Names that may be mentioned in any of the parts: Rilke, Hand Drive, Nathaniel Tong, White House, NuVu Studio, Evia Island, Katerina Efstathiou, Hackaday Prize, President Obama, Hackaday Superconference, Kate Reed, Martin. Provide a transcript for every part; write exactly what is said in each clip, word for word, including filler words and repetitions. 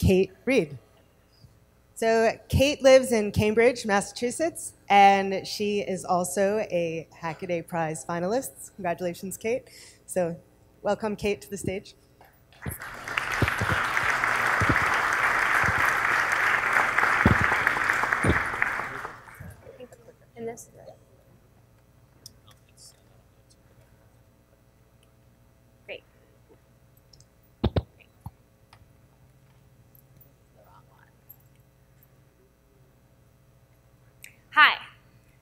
Kate Reed. So Kate lives in Cambridge, Massachusetts, and she is also a Hackaday Prize finalist. Congratulations, Kate. So welcome, Kate, to the stage. And this is it. Hi,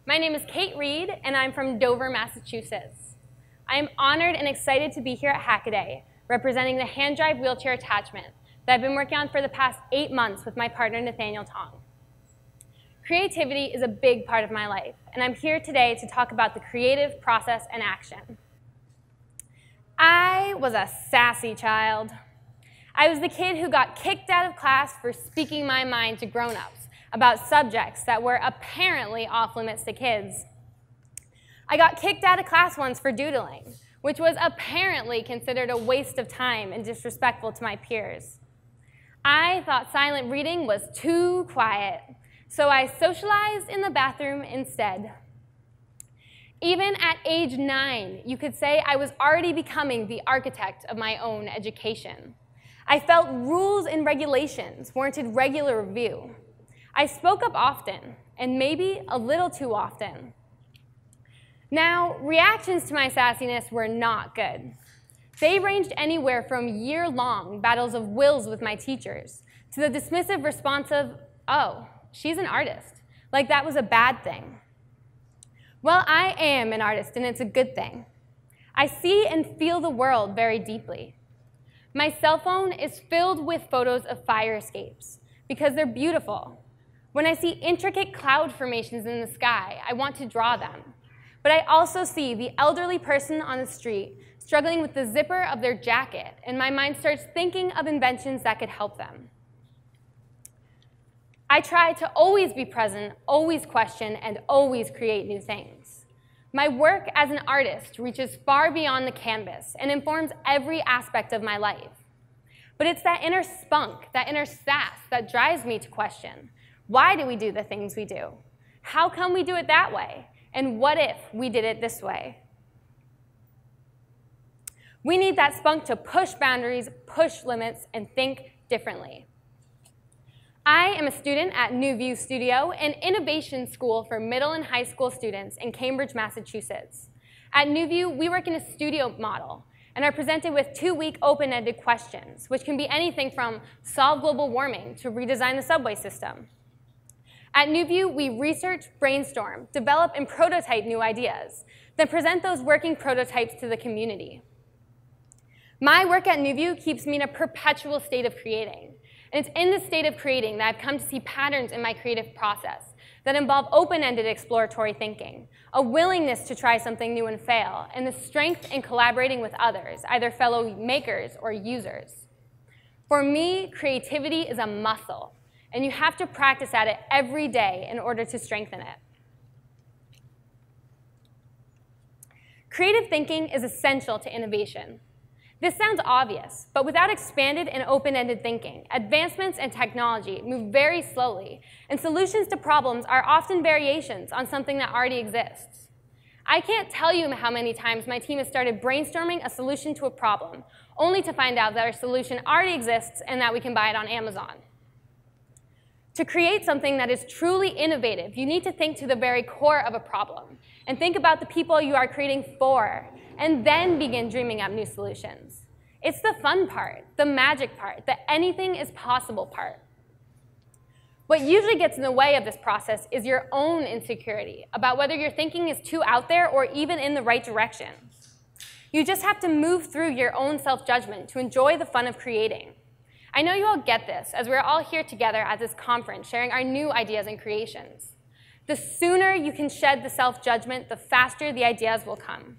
my name is Kate Reed, and I'm from Dover, Massachusetts. I am honored and excited to be here at Hackaday, representing the Hand Drive wheelchair attachment that I've been working on for the past eight months with my partner, Nathaniel Tong. Creativity is a big part of my life, and I'm here today to talk about the creative process and action. I was a sassy child. I was the kid who got kicked out of class for speaking my mind to grown-ups about subjects that were apparently off limits to kids. I got kicked out of class once for doodling, which was apparently considered a waste of time and disrespectful to my peers. I thought silent reading was too quiet, so I socialized in the bathroom instead. Even at age nine, you could say I was already becoming the architect of my own education. I felt rules and regulations warranted regular review. I spoke up often, and maybe a little too often. Now, reactions to my sassiness were not good. They ranged anywhere from year-long battles of wills with my teachers to the dismissive response of, oh, she's an artist, like that was a bad thing. Well, I am an artist, and it's a good thing. I see and feel the world very deeply. My cell phone is filled with photos of fire escapes because they're beautiful. When I see intricate cloud formations in the sky, I want to draw them. But I also see the elderly person on the street struggling with the zipper of their jacket, and my mind starts thinking of inventions that could help them. I try to always be present, always question, and always create new things. My work as an artist reaches far beyond the canvas and informs every aspect of my life. But it's that inner spunk, that inner sass that drives me to question. Why do we do the things we do? How come we do it that way? And what if we did it this way? We need that spunk to push boundaries, push limits, and think differently. I am a student at NuVu Studio, an innovation school for middle and high school students in Cambridge, Massachusetts. At NuVu, we work in a studio model and are presented with two-week open-ended questions, which can be anything from solve global warming to redesign the subway system. At NuVu, we research, brainstorm, develop, and prototype new ideas, then present those working prototypes to the community. My work at NuVu keeps me in a perpetual state of creating. And it's in this state of creating that I've come to see patterns in my creative process that involve open-ended exploratory thinking, a willingness to try something new and fail, and the strength in collaborating with others, either fellow makers or users. For me, creativity is a muscle, and you have to practice at it every day in order to strengthen it. Creative thinking is essential to innovation. This sounds obvious, but without expanded and open-ended thinking, advancements in technology move very slowly, and solutions to problems are often variations on something that already exists. I can't tell you how many times my team has started brainstorming a solution to a problem, only to find out that our solution already exists and that we can buy it on Amazon. To create something that is truly innovative, you need to think to the very core of a problem and think about the people you are creating for, and then begin dreaming up new solutions. It's the fun part, the magic part, the anything is possible part. What usually gets in the way of this process is your own insecurity about whether your thinking is too out there or even in the right direction. You just have to move through your own self-judgment to enjoy the fun of creating. I know you all get this, as we're all here together at this conference sharing our new ideas and creations. The sooner you can shed the self-judgment, the faster the ideas will come.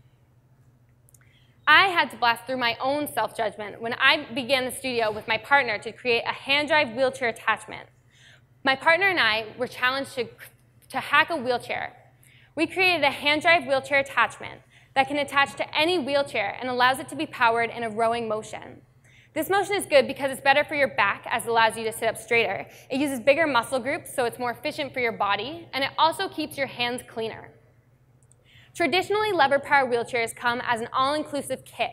I had to blast through my own self-judgment when I began the studio with my partner to create a hand drive wheelchair attachment. My partner and I were challenged to, to hack a wheelchair. We created a hand drive wheelchair attachment that can attach to any wheelchair and allows it to be powered in a rowing motion. This motion is good because it's better for your back, as it allows you to sit up straighter. It uses bigger muscle groups, so it's more efficient for your body, and it also keeps your hands cleaner. Traditionally, lever power wheelchairs come as an all-inclusive kit,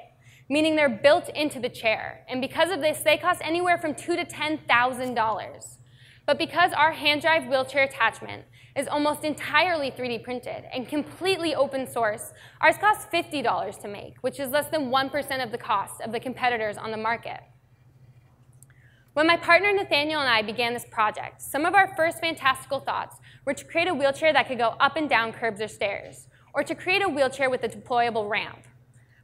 meaning they're built into the chair. And because of this, they cost anywhere from two thousand dollars to ten thousand dollars. But because our hand drive wheelchair attachment is almost entirely three D printed and completely open source, ours costs fifty dollars to make, which is less than one percent of the cost of the competitors on the market. When my partner Nathaniel and I began this project, some of our first fantastical thoughts were to create a wheelchair that could go up and down curbs or stairs, or to create a wheelchair with a deployable ramp.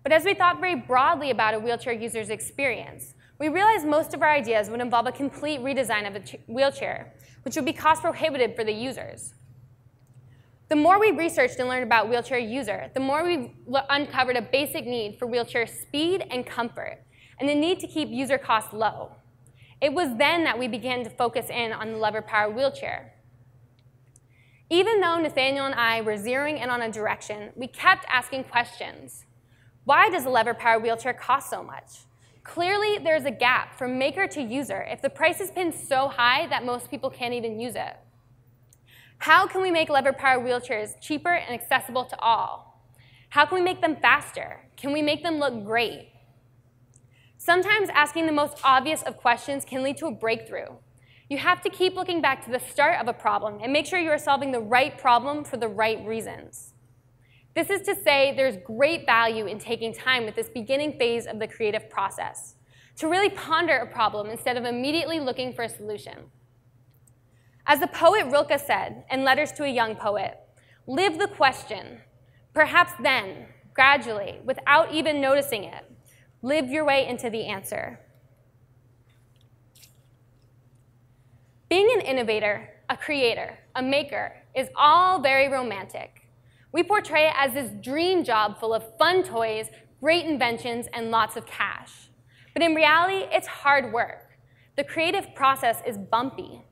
But as we thought very broadly about a wheelchair user's experience, we realized most of our ideas would involve a complete redesign of a wheelchair, which would be cost prohibitive for the users. The more we researched and learned about wheelchair user, the more we uncovered a basic need for wheelchair speed and comfort, and the need to keep user costs low. It was then that we began to focus in on the lever power wheelchair. Even though Nathaniel and I were zeroing in on a direction, we kept asking questions. Why does a lever power wheelchair cost so much? Clearly, there's a gap from maker to user if the price is pinned so high that most people can't even use it. How can we make lever power wheelchairs cheaper and accessible to all? How can we make them faster? Can we make them look great? Sometimes asking the most obvious of questions can lead to a breakthrough. You have to keep looking back to the start of a problem and make sure you are solving the right problem for the right reasons. This is to say, there's great value in taking time with this beginning phase of the creative process to really ponder a problem instead of immediately looking for a solution. As the poet Rilke said in Letters to a Young Poet, "Live the question, perhaps then, gradually, without even noticing it, live your way into the answer." Being an innovator, a creator, a maker is all very romantic. We portray it as this dream job full of fun toys, great inventions, and lots of cash. But in reality, it's hard work. The creative process is bumpy.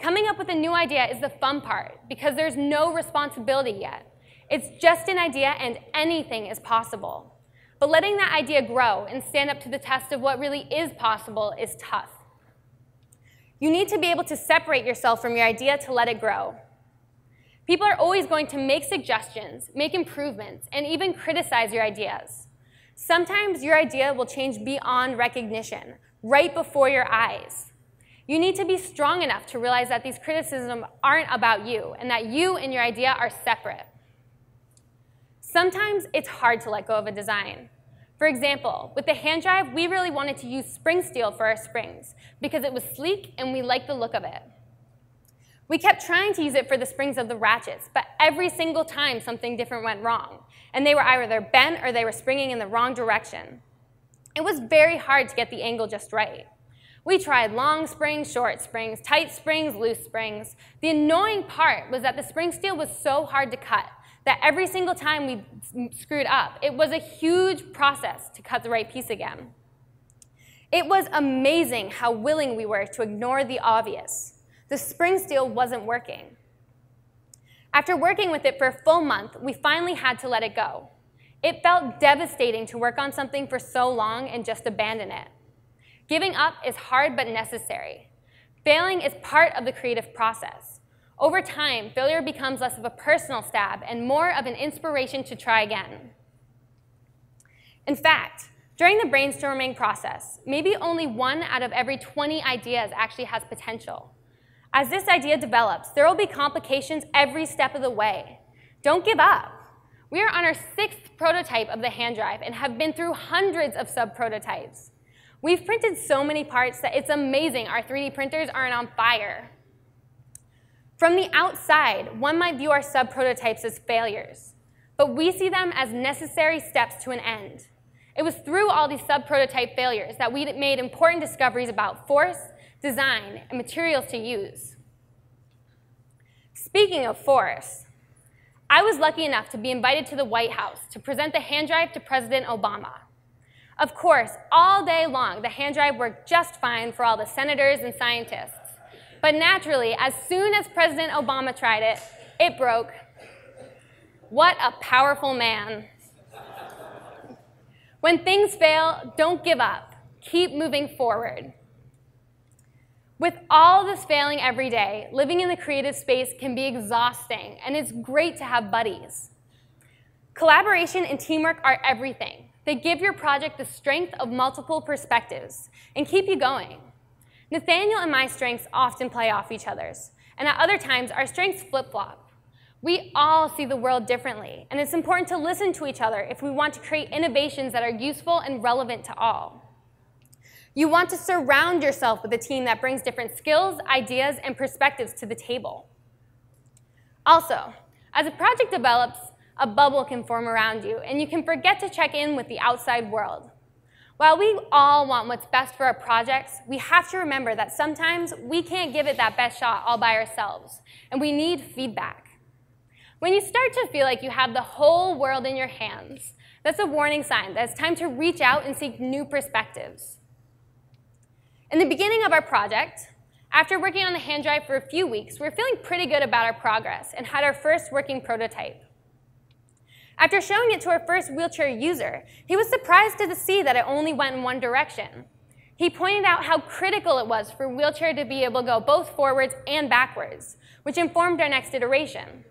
Coming up with a new idea is the fun part, because there's no responsibility yet. It's just an idea, and anything is possible. But letting that idea grow and stand up to the test of what really is possible is tough. You need to be able to separate yourself from your idea to let it grow. People are always going to make suggestions, make improvements, and even criticize your ideas. Sometimes your idea will change beyond recognition, right before your eyes. You need to be strong enough to realize that these criticisms aren't about you, and that you and your idea are separate. Sometimes it's hard to let go of a design. For example, with the hand drive, we really wanted to use spring steel for our springs, because it was sleek and we liked the look of it. We kept trying to use it for the springs of the ratchets, but every single time something different went wrong, and they were either bent or they were springing in the wrong direction. It was very hard to get the angle just right. We tried long springs, short springs, tight springs, loose springs. The annoying part was that the spring steel was so hard to cut that every single time we screwed up, it was a huge process to cut the right piece again. It was amazing how willing we were to ignore the obvious. The spring steel wasn't working. After working with it for a full month, we finally had to let it go. It felt devastating to work on something for so long and just abandon it. Giving up is hard but necessary. Failing is part of the creative process. Over time, failure becomes less of a personal stab and more of an inspiration to try again. In fact, during the brainstorming process, maybe only one out of every twenty ideas actually has potential. As this idea develops, there will be complications every step of the way. Don't give up. We are on our sixth prototype of the hand drive and have been through hundreds of sub-prototypes. We've printed so many parts that it's amazing our three D printers aren't on fire. From the outside, one might view our sub-prototypes as failures, but we see them as necessary steps to an end. It was through all these sub-prototype failures that we made important discoveries about force, design, and materials to use. Speaking of force, I was lucky enough to be invited to the White House to present the Hand Drive to President Obama. Of course, all day long, the Hand Drive worked just fine for all the senators and scientists. But naturally, as soon as President Obama tried it, it broke. What a powerful man. When things fail, don't give up. Keep moving forward. With all this failing every day, living in the creative space can be exhausting, and it's great to have buddies. Collaboration and teamwork are everything. They give your project the strength of multiple perspectives and keep you going. Nathaniel and my strengths often play off each other's, and at other times, our strengths flip-flop. We all see the world differently, and it's important to listen to each other if we want to create innovations that are useful and relevant to all. You want to surround yourself with a team that brings different skills, ideas, and perspectives to the table. Also, as a project develops, a bubble can form around you, and you can forget to check in with the outside world. While we all want what's best for our projects, we have to remember that sometimes we can't give it that best shot all by ourselves, and we need feedback. When you start to feel like you have the whole world in your hands, that's a warning sign that it's time to reach out and seek new perspectives. In the beginning of our project, after working on the Hand Drive for a few weeks, we were feeling pretty good about our progress and had our first working prototype. After showing it to our first wheelchair user, he was surprised to see that it only went in one direction. He pointed out how critical it was for a wheelchair to be able to go both forwards and backwards, which informed our next iteration.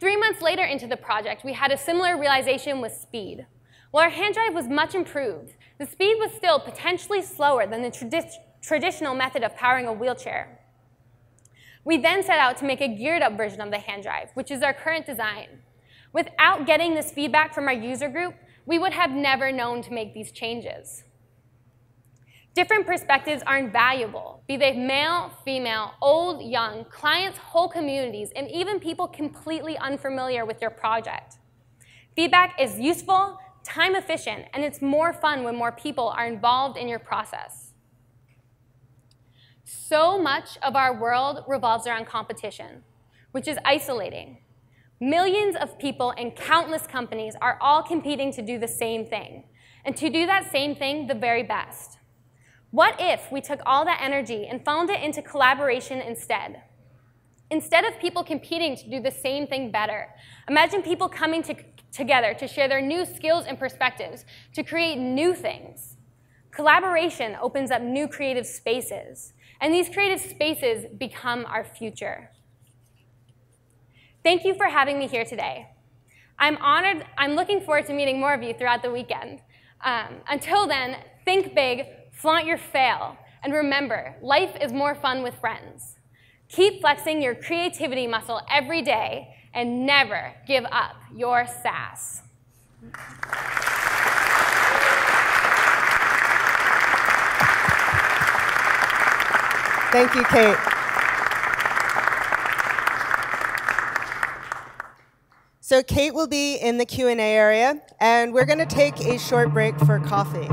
Three months later into the project, we had a similar realization with speed. While our Hand Drive was much improved, the speed was still potentially slower than the tradi traditional method of powering a wheelchair. We then set out to make a geared-up version of the Hand Drive, which is our current design. Without getting this feedback from our user group, we would have never known to make these changes. Different perspectives are invaluable, be they male, female, old, young, clients, whole communities, and even people completely unfamiliar with your project. Feedback is useful, time efficient, and it's more fun when more people are involved in your process. So much of our world revolves around competition, which is isolating. Millions of people and countless companies are all competing to do the same thing, and to do that same thing the very best. What if we took all that energy and funneled it into collaboration instead? Instead of people competing to do the same thing better, imagine people coming to, together to share their new skills and perspectives, to create new things. Collaboration opens up new creative spaces, and these creative spaces become our future. Thank you for having me here today. I'm honored, I'm looking forward to meeting more of you throughout the weekend. Um, until then, think big, flaunt your fail, and remember, life is more fun with friends. Keep flexing your creativity muscle every day, and never give up your sass. Thank you, Kate. So Kate will be in the Q and A area, and we're going to take a short break for coffee.